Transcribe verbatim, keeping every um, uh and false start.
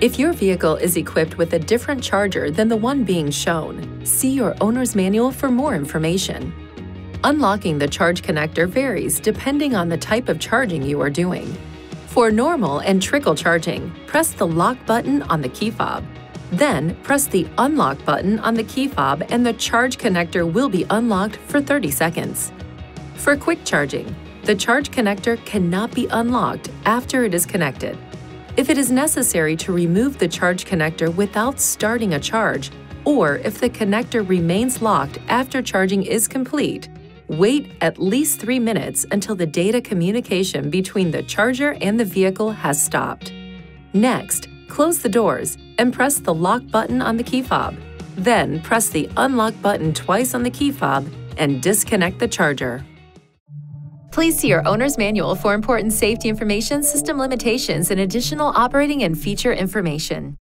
If your vehicle is equipped with a different charger than the one being shown, see your owner's manual for more information. Unlocking the charge connector varies depending on the type of charging you are doing. For normal and trickle charging, press the lock button on the key fob. Then, press the unlock button on the key fob and the charge connector will be unlocked for thirty seconds. For quick charging, the charge connector cannot be unlocked after it is connected. If it is necessary to remove the charge connector without starting a charge, or if the connector remains locked after charging is complete, wait at least three minutes until the data communication between the charger and the vehicle has stopped. Next, close the doors and press the lock button on the key fob. Then press the unlock button twice on the key fob and disconnect the charger. Please see your owner's manual for important safety information, system limitations, and additional operating and feature information.